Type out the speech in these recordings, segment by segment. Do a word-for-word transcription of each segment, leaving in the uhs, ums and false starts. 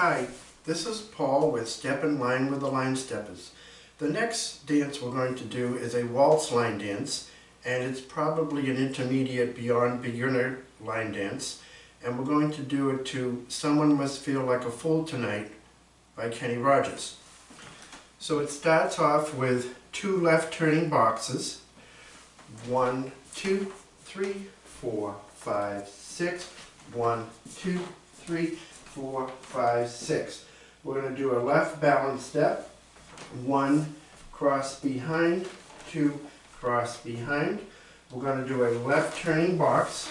Hi, this is Paul with Step in Line with the Line Steppers. The next dance we're going to do is a waltz line dance, and it's probably an intermediate beyond beginner line dance, and we're going to do it to Someone Must Feel Like a Fool Tonight by Kenny Rogers. So it starts off with two left turning boxes, one, two, three, four, five, six, one, two, three, four, five, six. We're going to do a left balance step. One, cross behind. Two, cross behind. We're going to do a left turning box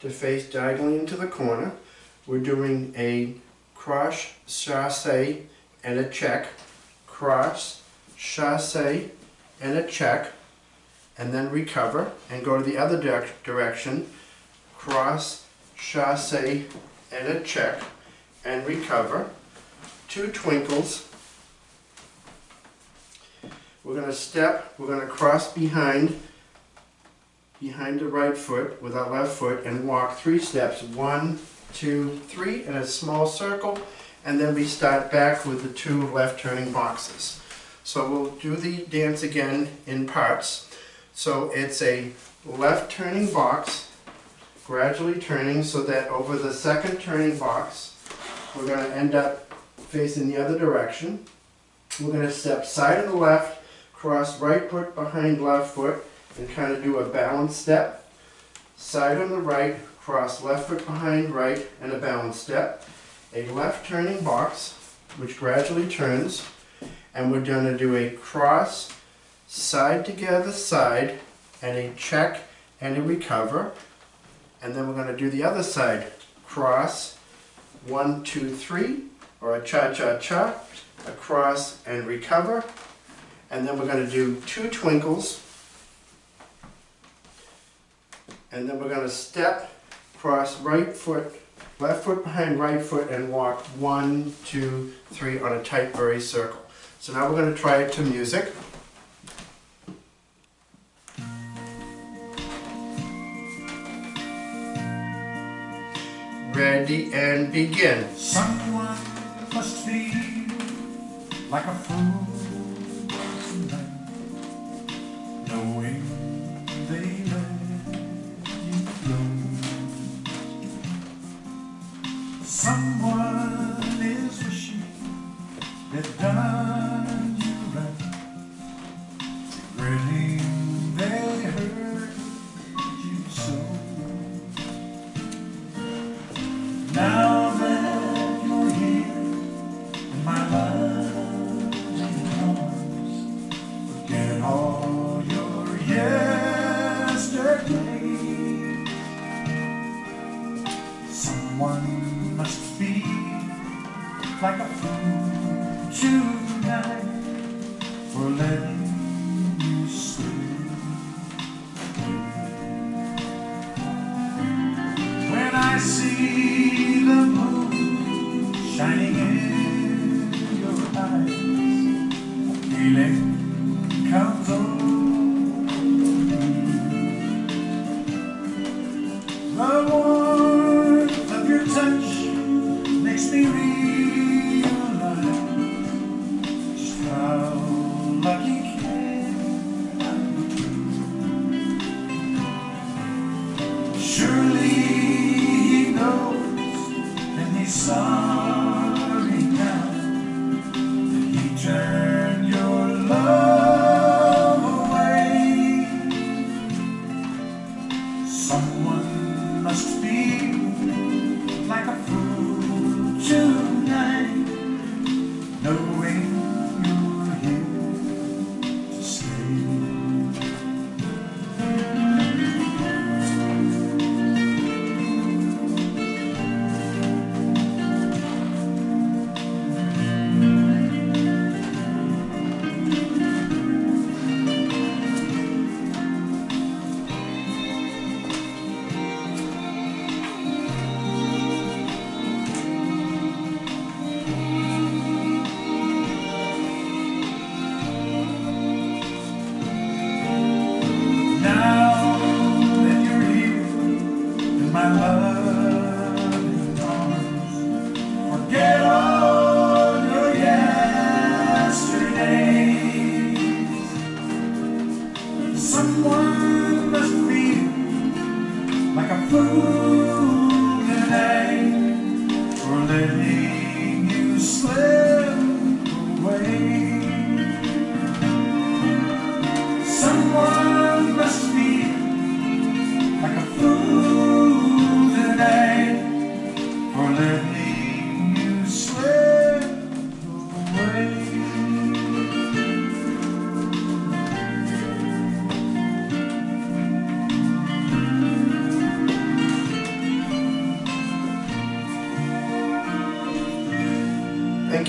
to face diagonally into the corner. We're doing a cross, chassé, and a check. Cross, chassé, and a check. And then recover and go to the other di direction. Cross, chassé, and a check, and recover, two twinkles. We're going to step, we're going to cross behind, behind the right foot with our left foot, and walk three steps, one, two, three, in a small circle, and then we start back with the two left turning boxes. So we'll do the dance again in parts. So it's a left turning box, gradually turning so that over the second turning box, we're going to end up facing the other direction. We're going to step side of the left, cross right foot behind left foot, and kind of do a balance step. Side on the right, cross left foot behind right, and a balance step. A left turning box, which gradually turns, and we're going to do a cross, side together side, and a check and a recover. And then we're going to do the other side, cross, one, two, three, or a cha-cha-cha, across and recover. And then we're going to do two twinkles. And then we're going to step, cross right foot, left foot behind right foot, and walk one, two, three on a tight very circle. So now we're going to try it to music. Ready and begin. Someone must feel like a fool tonight, knowing they let you go. Someone is wishing they'd done you right, regretting they hurt you so. Now that you're here, and my loving arms, forget all your yesterday. Someone must feel like a fool tonight for letting you slip. When I see the moon shining in your eyes, a feeling comes over me. The warmth of your touch makes me realize just how lucky I am. Surely sorry now that he turned your love away. Someone must feel like a fool tonight, knowing you're here to stay. Thank